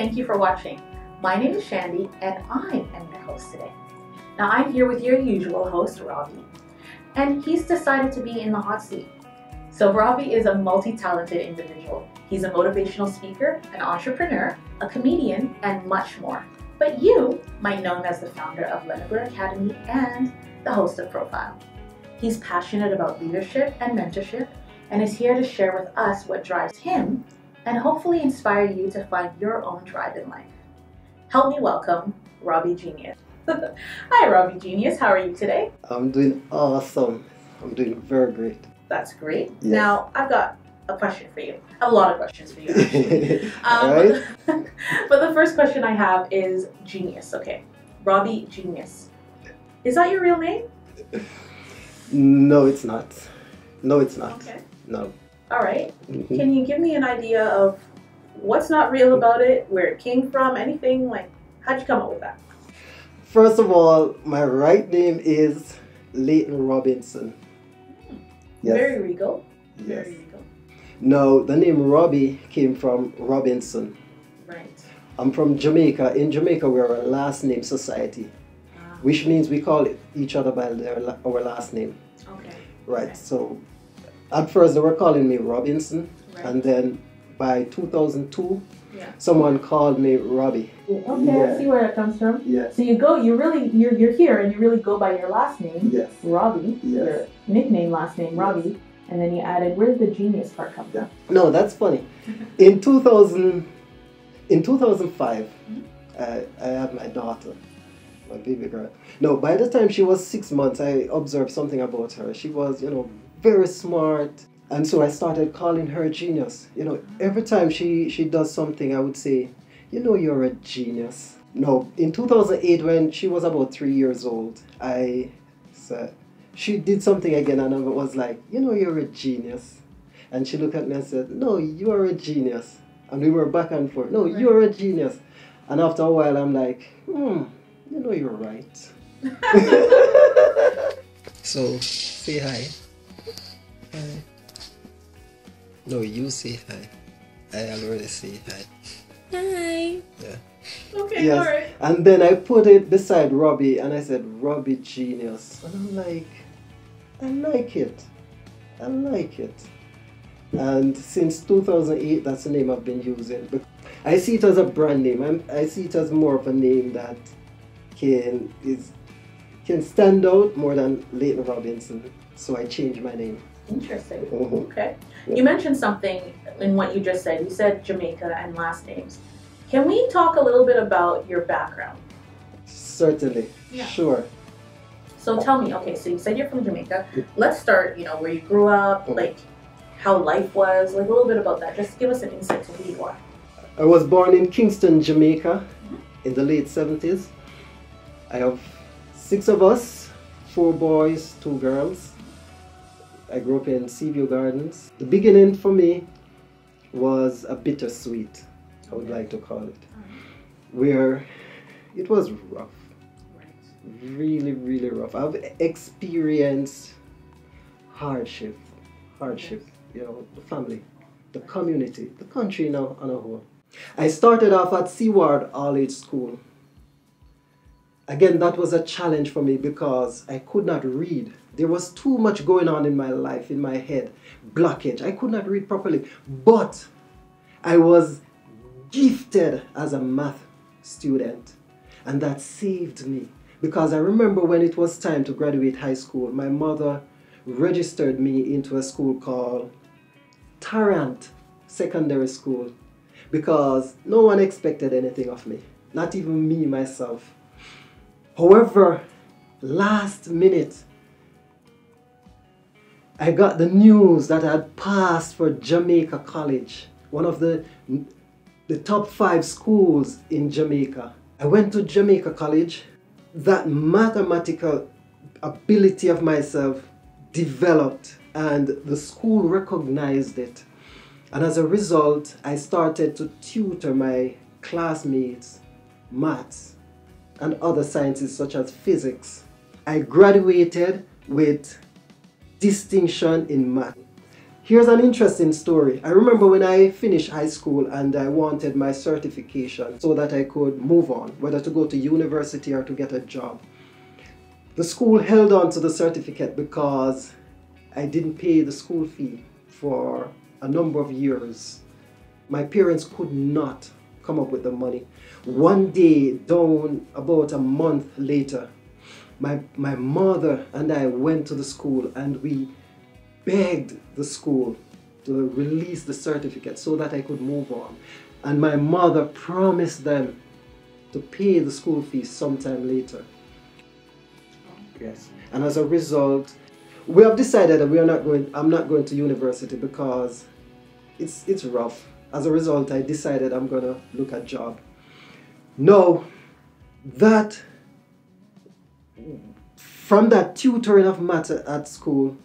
Thank you for watching. My name is Shandie and I am your host today. Now I'm here with your usual host, Robbie, and he's decided to be in the hot seat. So Robbie is a multi-talented individual. He's a motivational speaker, an entrepreneur, a comedian, and much more. But you might know him as the founder of Leighnibor Academy and the host of Profile. He's passionate about leadership and mentorship and is here to share with us what drives him and hopefully inspire you to find your own drive in life. Help me welcome Robbie Genius. Hi Robbie Genius, how are you today? I'm doing awesome. I'm doing very great. That's great. Yes. Now, I've got a question for you. I have a lot of questions for you, actually. Right? But the first question I have is Genius, okay. Robbie Genius. Is that your real name? No, it's not. No, it's not. Okay. No. All right. Mm-hmm. Can you give me an idea of what's not real about it, where it came from, anything? Like, how'd you come up with that? First of all, my right name is Leighton Robinson. Mm. Yes. Very regal. Yes. Very regal. No, the name Robbie came from Robinson. Right. I'm from Jamaica. In Jamaica, we're a last name society, which means we call each other by our last name. Okay. Right. Okay. So at first they were calling me Robinson, right, and then by 2002, yeah, someone called me Robbie. Okay, yeah. I see where that comes from. Yeah. So you go, you're here, and you really go by your last name, yes, Robbie, yes, your nickname, last name, yes, Robbie, and then you added, where did the Genius part come from? Yeah. No, that's funny. in 2005, mm-hmm, I had my daughter. My baby girl. No, by the time she was 6 months, I observed something about her. She was, you know, very smart. And so I started calling her Genius. You know, every time she does something, I would say, you know, you're a genius. No, in 2008, when she was about 3 years old, she did something again and I was like, you know, you're a genius. And she looked at me and said, no, you are a genius. And we were back and forth. No, you're a genius. And after a while, I'm like, you know you're right. So, say hi. Hi. No, you say hi. I already say hi. Hi. Yeah. Okay, yes. All right. And then I put it beside Robbie and I said, Robbie Genius. And I'm like, I like it. I like it. And since 2008, that's the name I've been using. But I see it as a brand name. I see it as more of a name that can stand out more than Leighton Robinson, so I changed my name. Interesting. Mm-hmm. Okay. Yeah. You mentioned something in what you just said. You said Jamaica and last names. Can we talk a little bit about your background? Certainly. Yeah. Sure. So tell me. Okay. So you said you're from Jamaica. Let's start. You know, where you grew up, mm-hmm, like how life was, like a little bit about that. Just give us an insight to who you are. I was born in Kingston, Jamaica, mm-hmm, in the late 70s. I have six of us, 4 boys, 2 girls. I grew up in Seaview Gardens. The beginning for me was a bittersweet, I would like to call it, where it was rough, really, really rough. I've experienced hardship, you know, the family, the community, the country now on a whole. I started off at Seaward All-Age School. Again, that was a challenge for me because I could not read. There was too much going on in my life, in my head, blockage. I could not read properly, but I was gifted as a math student, and that saved me because I remember when it was time to graduate high school, my mother registered me into a school called Tarrant Secondary School because no one expected anything of me, not even me, myself. However, last minute, I got the news that I had passed for Jamaica College, one of the top 5 schools in Jamaica. I went to Jamaica College. That mathematical ability of myself developed and the school recognized it. And as a result, I started to tutor my classmates maths and other sciences such as physics. I graduated with distinction in math. Here's an interesting story. I remember when I finished high school and I wanted my certification so that I could move on, whether to go to university or to get a job. The school held on to the certificate because I didn't pay the school fee for a number of years. My parents could not come up with the money. One day down, about a month later, my mother and I went to the school and we begged the school to release the certificate so that I could move on. And my mother promised them to pay the school fees sometime later. Yes. And as a result, we have decided that I'm not going to university because it's rough. As a result, I decided I'm going to look at a job. No, from that tutoring of math at school,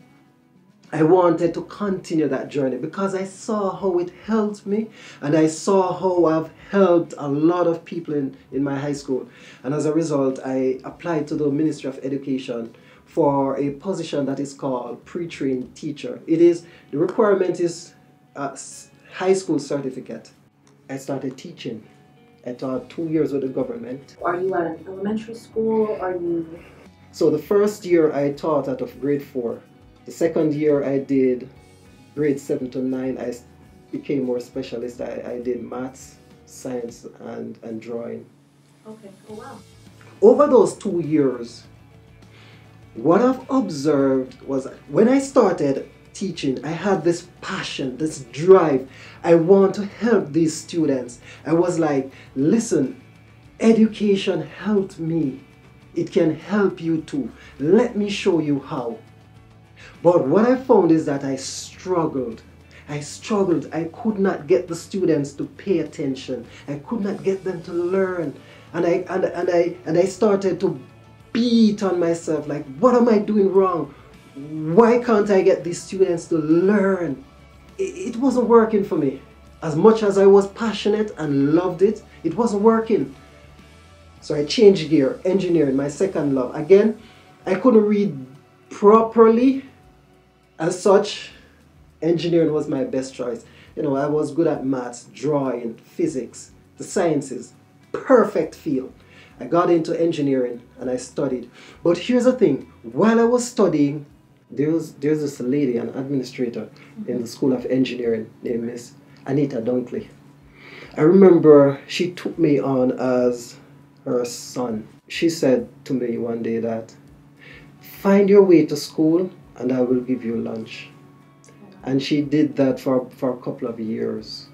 I wanted to continue that journey because I saw how it helped me and I saw how I've helped a lot of people in my high school. And as a result, I applied to the Ministry of Education for a position that is called pre-trained teacher. The requirement is a high school certificate. I started teaching. I taught 2 years with the government. Are you at an elementary school? So the first year I taught out of grade 4. The second year I did grades 7 to 9, I became more specialist. I did maths, science, and drawing. Okay, oh wow. Over those 2 years, what I've observed was when I started teaching, I had this passion, this drive. I want to help these students. I was like, listen, education helped me. It can help you too. Let me show you how. But what I found is that I struggled. I could not get the students to pay attention. I could not get them to learn. And I started to beat on myself, like, what am I doing wrong? Why can't I get these students to learn? It wasn't working for me. As much as I was passionate and loved it, it wasn't working. So I changed gear, engineering, my second love. Again, I couldn't read properly. As such, engineering was my best choice. You know, I was good at maths, drawing, physics, the sciences. Perfect field. I got into engineering and I studied. But here's the thing. While I was studying, there's this lady, an administrator in the School of Engineering named Miss Anita Dunkley. I remember she took me on as her son. She said to me one day that, find your way to school and I will give you lunch. And she did that for a couple of years.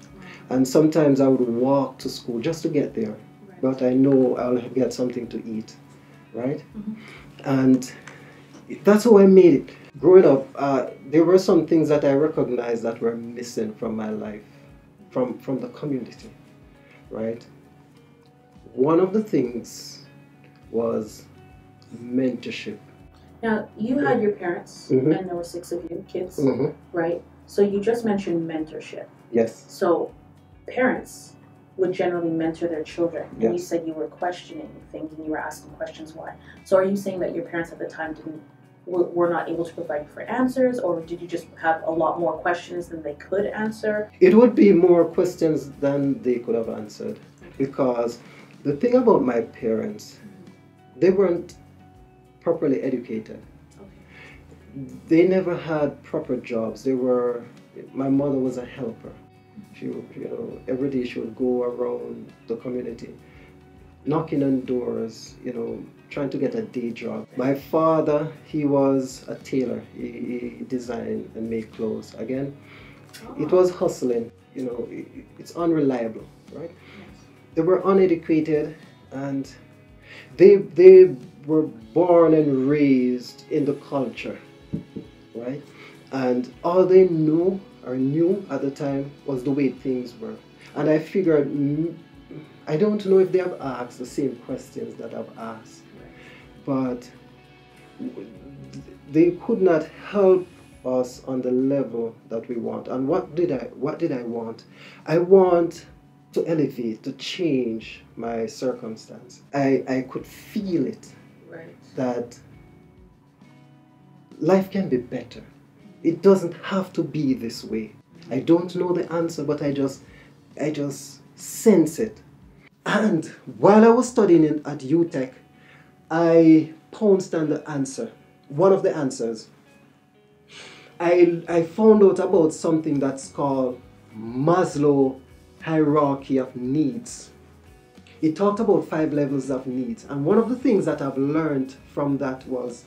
And sometimes I would walk to school just to get there. Right. But I know I'll get something to eat, right? Mm-hmm. And that's how I made it. Growing up, there were some things that I recognized that were missing from my life, from the community, right? One of the things was mentorship. Now, you had your parents, mm-hmm. and there were 6 of you kids, mm-hmm. right? So you just mentioned mentorship. Yes. So parents would generally mentor their children. Yes. And you said you were questioning, thinking you were asking questions why. So are you saying that your parents at the time were not able to provide for answers, or did you just have a lot more questions than they could answer? It would be more questions than they could have answered, because the thing about my parents, they weren't properly educated. Okay. They never had proper jobs. They were. My mother was a helper. She, every day she would go around the community, knocking on doors, trying to get a day job. My father, he was a tailor. He designed and made clothes. Again, it was hustling. It's unreliable, right? Yes. They were uneducated, and they were born and raised in the culture, right? And all they knew or knew at the time was the way things were. And I figured, I don't know if they have asked the same questions that I've asked, but they could not help us on the level that we want. And what did I want? I want to elevate, to change my circumstance. I could feel it, right, that life can be better. It doesn't have to be this way. I don't know the answer, but I just sense it. And while I was studying at UTech, I pounced on the answer, one of the answers. I found out about something that's called Maslow hierarchy of needs. It talked about 5 levels of needs, and one of the things that I've learned from that was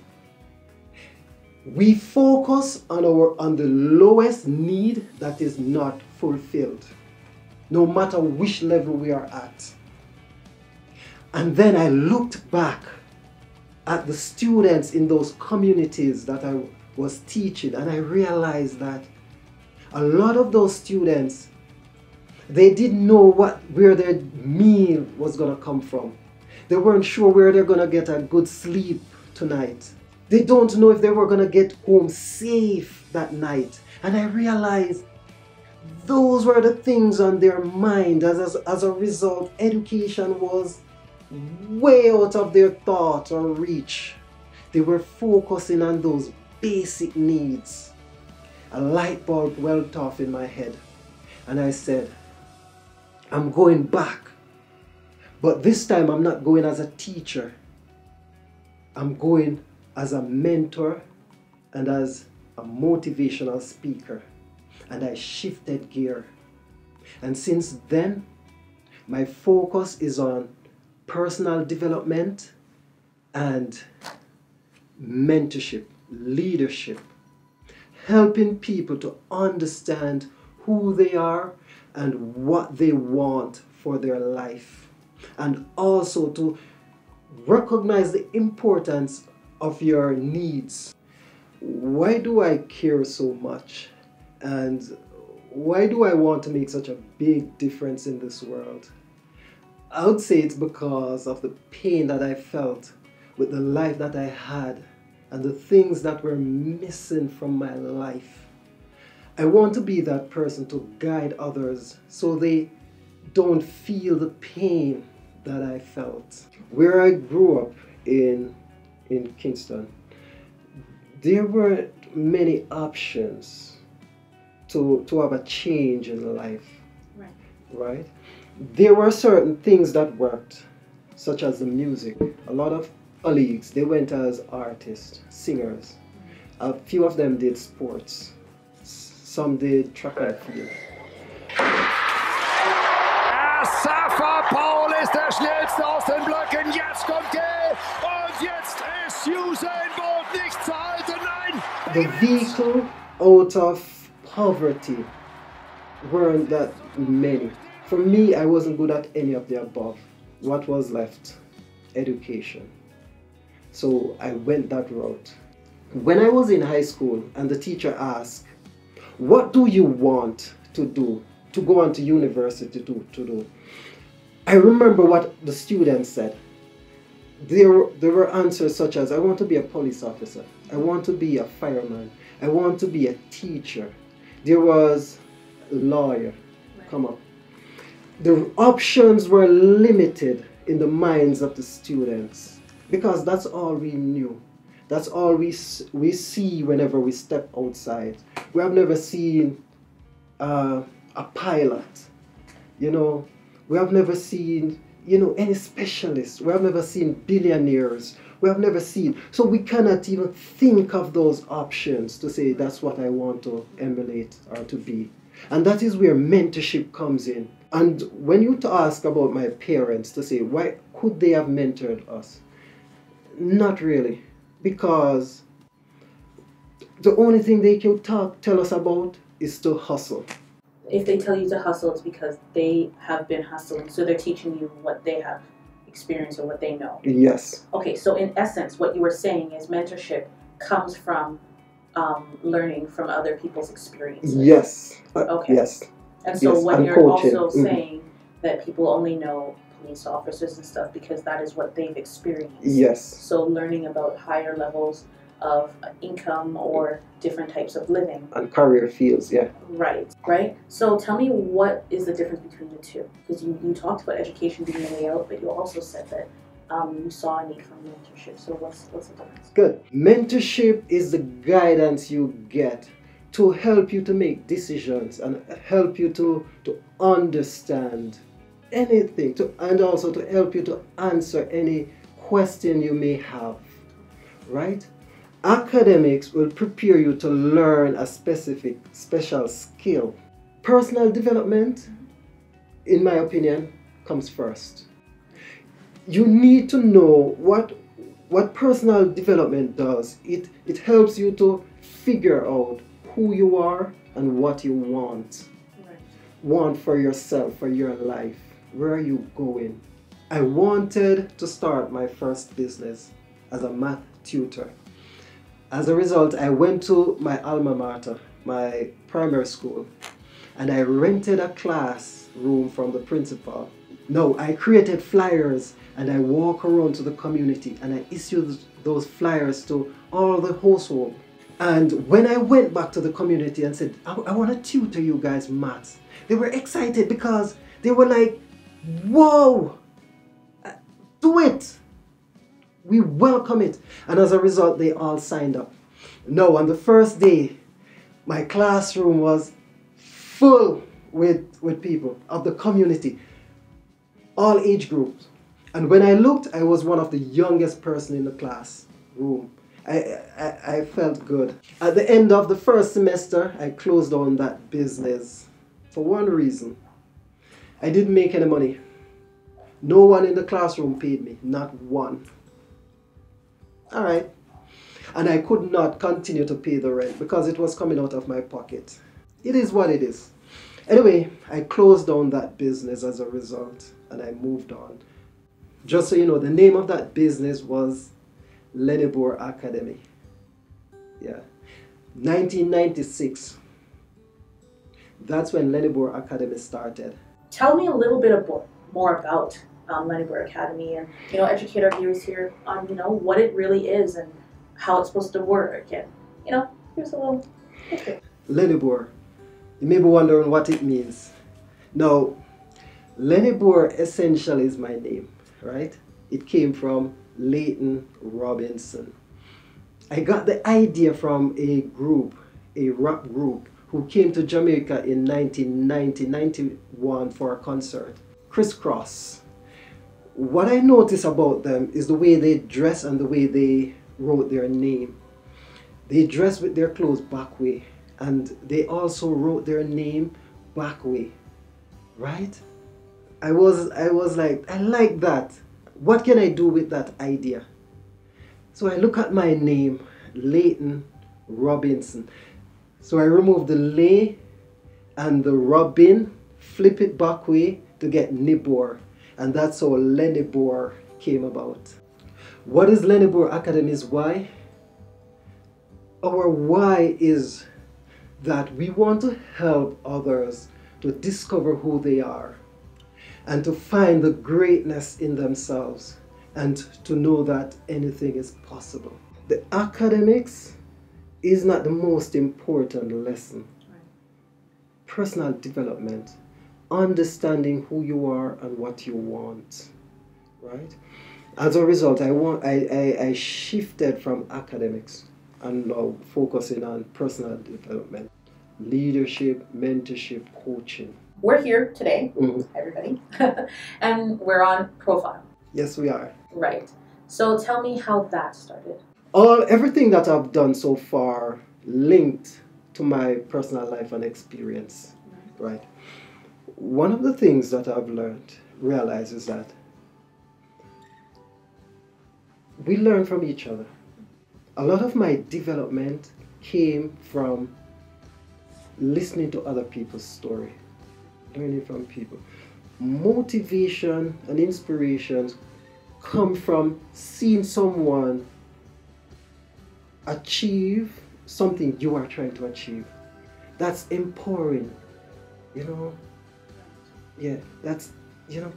we focus on the lowest need that is not fulfilled, no matter which level we are at. And then I looked back at the students in those communities that I was teaching, and I realized that a lot of those students, they didn't know where their meal was going to come from. They weren't sure where they're going to get a good sleep tonight. They don't know if they were going to get home safe that night. And I realized those were the things on their mind. As a result, education was way out of their thought or reach. They were focusing on those basic needs. A light bulb went off in my head. And I said, I'm going back. But this time I'm not going as a teacher. I'm going as a mentor and as a motivational speaker. And I shifted gear. And since then, my focus is on personal development and mentorship, leadership, helping people to understand who they are and what they want for their life, and also to recognize the importance of your needs. Why do I care so much, and why do I want to make such a big difference in this world? I would say it's because of the pain that I felt with the life that I had and the things that were missing from my life. I want to be that person to guide others so they don't feel the pain that I felt. Where I grew up in Kingston, there weren't many options to have a change in life, right? There were certain things that worked, such as the music. A lot of colleagues, they went as artists, singers. A few of them did sports. Some did track and field. Er Safa Paul ist der schnellste aus den Blöcken. Jetzt kommt Gale und jetzt ist Usain Bolt nicht zu halten. Nein. The vehicle out of poverty weren't that many. For me, I wasn't good at any of the above. What was left? Education. So I went that route. When I was in high school and the teacher asked, what do you want to do, to go on to university to do? I remember what the students said. There were answers such as, I want to be a police officer, I want to be a fireman, I want to be a teacher. There was a lawyer, come on. The options were limited in the minds of the students because that's all we knew. That's all we see whenever we step outside. We have never seen a pilot, you know. We have never seen, you know, any specialists. We have never seen billionaires. We have never seen. So we cannot even think of those options to say that's what I want to emulate or to be. And that is where mentorship comes in. And when you ask about my parents to say, why could they have mentored us? Not really. Because the only thing they can tell us about is to hustle. If they tell you to hustle, it's because they have been hustling, so they're teaching you what they have experienced or what they know. Yes. Okay, so in essence, what you were saying is mentorship comes from learning from other people's experiences. Yes. Okay. Yes. And so yes. What I'm you're coaching. Also mm-hmm. saying that people only know police officers and stuff because that is what they've experienced. Yes. So learning about higher levels of income or different types of living. And career fields, yeah. Right, right. So tell me, what is the difference between the two? Because you talked about education being the way out, but you also said that you saw a need for mentorship. So what's the difference? Good. Mentorship is the guidance you get to help you to make decisions and help you to understand anything, and also to help you to answer any question you may have, right? Academics will prepare you to learn a special skill. Personal development, in my opinion, comes first. You need to know what personal development does. It helps you to figure out who you are and what you want. Right. Want for yourself, for your life. Where are you going? I wanted to start my first business as a math tutor. As a result, I went to my alma mater, my primary school, and I rented a classroom from the principal. No, I created flyers and I walk around to the community and I issued those flyers to all the household. And when I went back to the community and said, I want to tutor you guys maths, they were excited because they were like, whoa, do it. We welcome it. And as a result, they all signed up. Now, on the first day, my classroom was full with people of the community. All age groups. And when I looked, I was one of the youngest person in the classroom. I felt good. At the end of the first semester, I closed down that business for one reason. I didn't make any money. No one in the classroom paid me, not one. All right. And I could not continue to pay the rent because it was coming out of my pocket. It is what it is. Anyway, I closed down that business as a result and I moved on. Just so you know, the name of that business was Leighnibor Academy. Yeah. 1996. That's when Leighnibor Academy started. Tell me a little bit more about Leighnibor Academy and, you know, educate our viewers here on, you know, what it really is and how it's supposed to work. And, you know, here's a little picture. Leighnibor. You may be wondering what it means. Now, Leighnibor essentially is my name, right? It came from Leighton Robinson. I got the idea from a group, a rap group, who came to Jamaica in 1991 for a concert, Crisscross. What I noticed about them is the way they dress and the way they wrote their name. They dress with their clothes back way. And they also wrote their name back way, right? I was like, I like that. What can I do with that idea? So I look at my name, Leighton Robinson. So I remove the Lay and the Robin, flip it back way to get Nibor. And that's how Leighnibor came about. What is Leighnibor Academy's why? Our why is that we want to help others to discover who they are and to find the greatness in themselves and to know that anything is possible. The academics is not the most important lesson. Right. Personal development, understanding who you are and what you want, right? As a result, I shifted from academics and now focusing on personal development, leadership, mentorship, coaching. We're here today, everybody, and we're on Profile. Yes, we are. Right. So tell me how that started. Everything that I've done so far linked to my personal life and experience, right? One of the things that I've realized is that we learn from each other. A lot of my development came from listening to other people's story, learning from people. Motivation and inspirations come from seeing someone achieve something you are trying to achieve. That's empowering, you know? Yeah, that's, you know.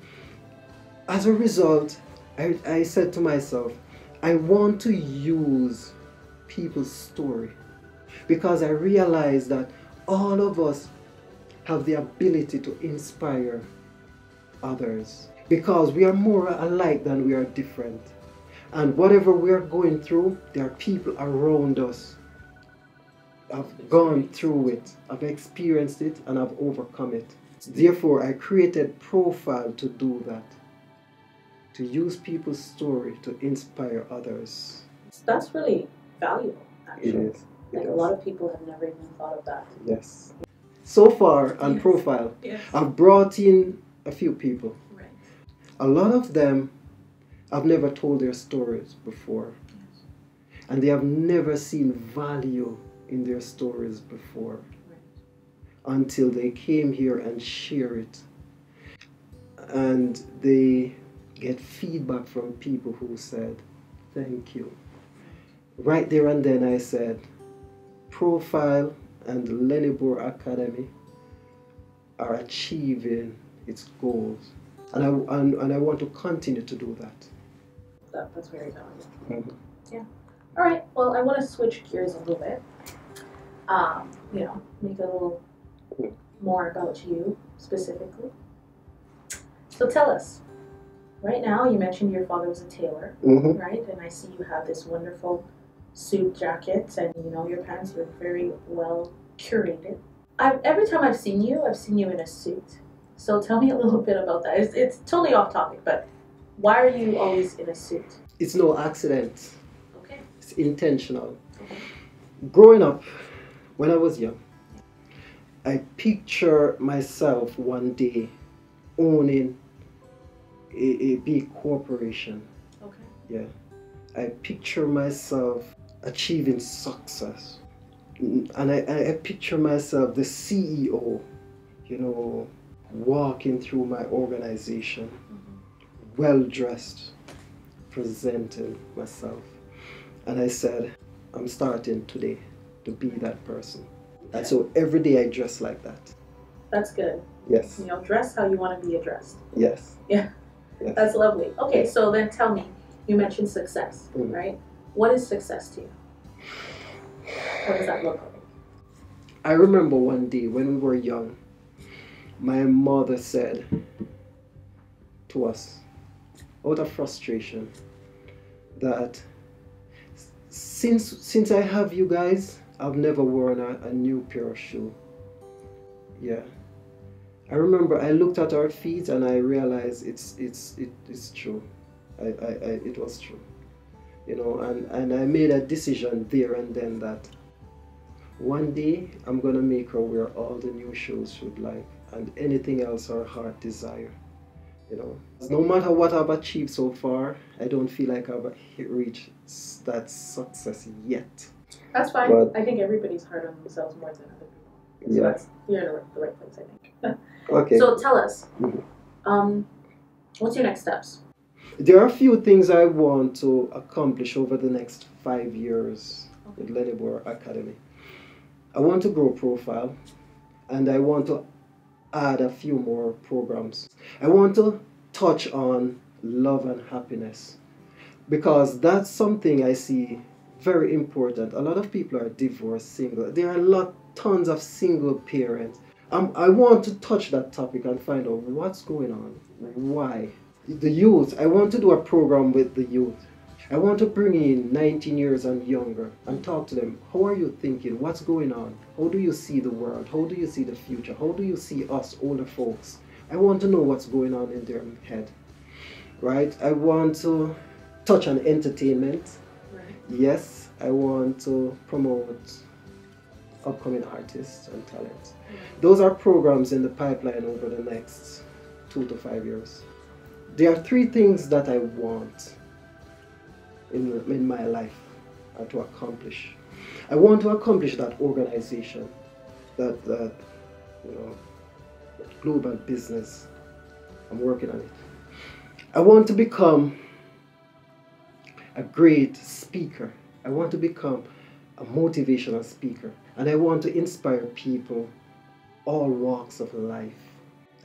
As a result, I said to myself, I want to use people's story because I realize that all of us have the ability to inspire others because we are more alike than we are different. And whatever we are going through, there are people around us I've gone through it, I've experienced it, and I've overcome it. Therefore, I created Profile to do that, to use people's story to inspire others. That's really valuable, actually. It is. Like a lot of people have never even thought of that. Yes. So far on Profile, I've brought in a few people. Right. A lot of them, I've never told their stories before. Yes. And they have never seen value in their stories before. Right. Until they came here and share it. And they get feedback from people who said, thank you. Right there and then I said, Profile and Leighnibor Academy are achieving its goals. And I want to continue to do that. That's very valuable. Mm-hmm. Yeah. All right. Well, I want to switch gears a little bit. You know, make a little more about you specifically. So tell us. Right now, you mentioned your father was a tailor, mm-hmm. right? And I see you have this wonderful suit jacket, and you know your pants were very well curated. Every time I've seen you in a suit. So tell me a little bit about that. It's totally off topic, but why are you always in a suit? It's no accident. Okay. It's intentional. Okay. Growing up, when I was young, I picture myself one day owning a big corporation. Okay. Yeah. I picture myself achieving success. And I picture myself the CEO, you know, walking through my organization, mm-hmm. well-dressed, presenting myself. And I said, I'm starting today to be that person. Okay. And so every day I dress like that. That's good. Yes. You know, dress how you want to be addressed. Yes. Yeah. Yes. That's lovely. Okay, so then tell me, you mentioned success, mm-hmm. right? What is success to you? What does that look like? I remember one day when we were young, my mother said to us, out of frustration, that since I have you guys, I've never worn a new pair of shoe. Yeah. I remember I looked at our feet and I realized it's true. It was true, you know, and I made a decision there and then that one day I'm gonna make her wear all the new shoes she'd like and anything else her heart desire, you know. No matter what I've achieved so far, I don't feel like I've reached that success yet. That's fine. But I think everybody's hard on themselves more than other people. So yeah. You're in the right place, I think. Okay. So tell us, what's your next steps? There are a few things I want to accomplish over the next 5 years with Leighnibor Academy. I want to grow Profile, and I want to add a few more programs. I want to touch on love and happiness, because that's something I see very important. A lot of people are divorced, single. There are tons of single parents. I want to touch that topic and find out what's going on, why. The youth, I want to do a program with the youth. I want to bring in 19 years and younger and talk to them. How are you thinking? What's going on? How do you see the world? How do you see the future? How do you see us older folks? I want to know what's going on in their head, right? I want to touch on entertainment. Right. Yes, I want to promote upcoming artists and talents. Those are programs in the pipeline over the next 2 to 5 years. There are 3 things that I want in my life to accomplish. I want to accomplish that organization, that you know, that global business. I'm working on it. I want to become a great speaker. I want to become a motivational speaker. And I want to inspire people all walks of life.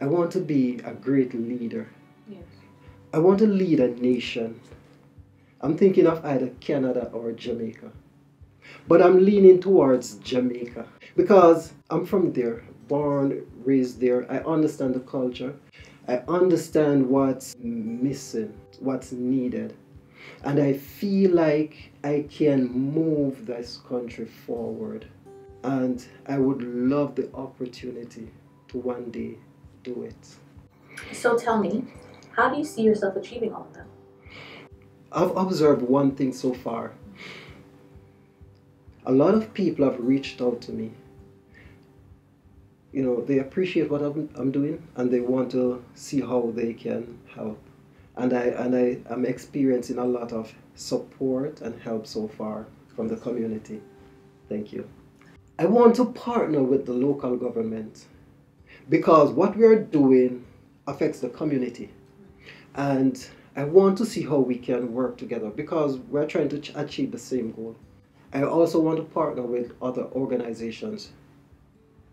I want to be a great leader. Yes. I want to lead a nation. I'm thinking of either Canada or Jamaica. But I'm leaning towards Jamaica because I'm from there, born, raised there. I understand the culture. I understand what's missing, what's needed. And I feel like I can move this country forward. And I would love the opportunity to one day do it. So tell me, how do you see yourself achieving all of them? I've observed one thing so far. A lot of people have reached out to me. You know, they appreciate what I'm doing and they want to see how they can help. And I am experiencing a lot of support and help so far from the community. Thank you. I want to partner with the local government because what we are doing affects the community. And I want to see how we can work together because we're trying to achieve the same goal. I also want to partner with other organizations,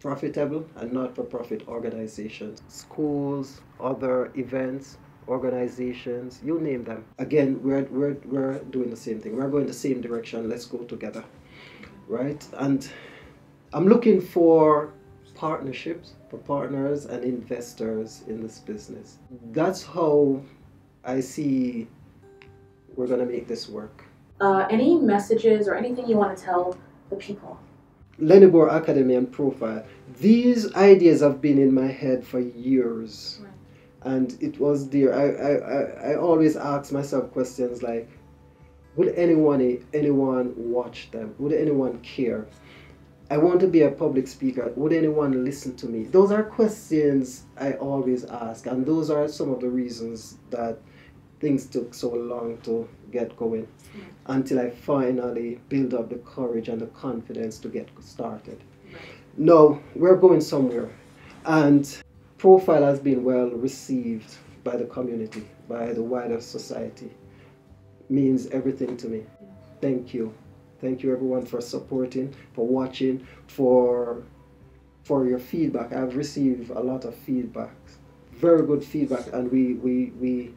profitable and not-for-profit organizations, schools, other events, organizations, you name them. Again, we're doing the same thing. We're going the same direction. Let's go together, right? And I'm looking for partnerships, for partners and investors in this business. That's how I see we're going to make this work. Any messages or anything you want to tell the people? Leighnibor Academy and Profile. These ideas have been in my head for years. Right. And it was there. I always ask myself questions like, would anyone watch them? Would anyone care? I want to be a public speaker. Would anyone listen to me? Those are questions I always ask, and those are some of the reasons that things took so long to get going, until I finally built up the courage and the confidence to get started. No, we're going somewhere, and Profile has been well received by the community, by the wider society. Means everything to me. Thank you. Thank you everyone for supporting, for watching, for your feedback. I've received a lot of feedback, very good feedback, and we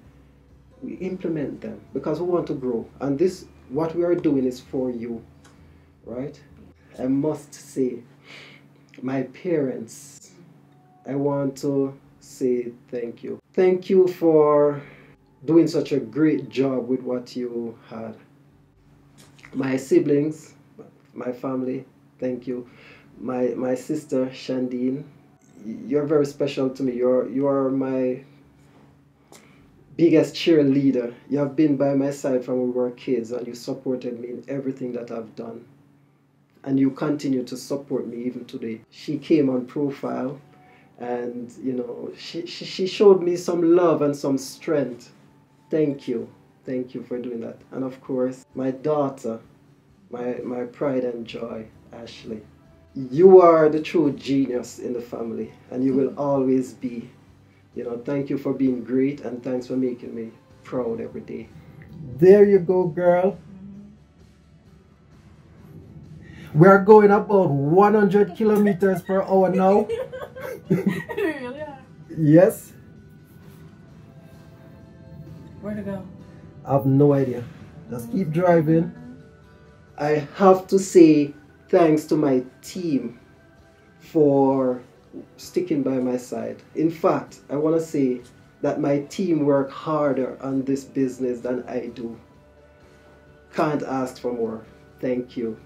implement them because we want to grow. And this, what we are doing is for you, right? I must say, my parents, I want to say thank you. Thank you for doing such a great job with what you had. My siblings, my family, thank you. My sister, Shandine, you're very special to me. You are my biggest cheerleader. You have been by my side from when we were kids, and you supported me in everything that I've done. And you continue to support me even today. She came on Profile. And, you know, she showed me some love and some strength. Thank you. Thank you for doing that. And, of course, my daughter, my pride and joy, Ashley. You are the true genius in the family, and you will always be. You know, thank you for being great, and thanks for making me proud every day. There you go, girl. We're going about 100 kilometers per hour now. Really are. Yes. Where to go? I have no idea. Just keep driving. I have to say thanks to my team for sticking by my side. In fact, I want to say that my team work harder on this business than I do. Can't ask for more. Thank you.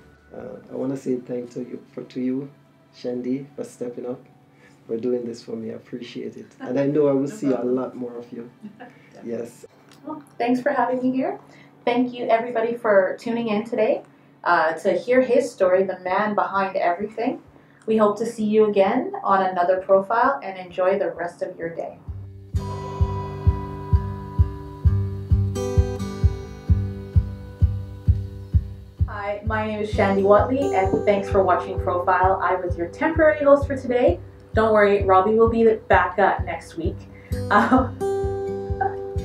I want to say thanks to you, Shandie, for stepping up, for doing this for me. I appreciate it. And I know I will see a lot more of you. Yes. Well, thanks for having me here. Thank you, everybody, for tuning in today to hear his story, the man behind everything. We hope to see you again on another Profile, and enjoy the rest of your day. Hi, my name is Shandie Whatley, and thanks for watching Profile. I was your temporary host for today. Don't worry, Robbie will be back next week.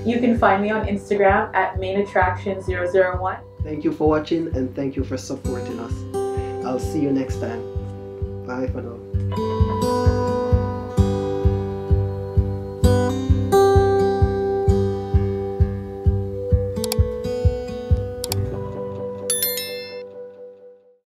You can find me on Instagram at mainattraction001. Thank you for watching, and thank you for supporting us. I'll see you next time. Bye for now.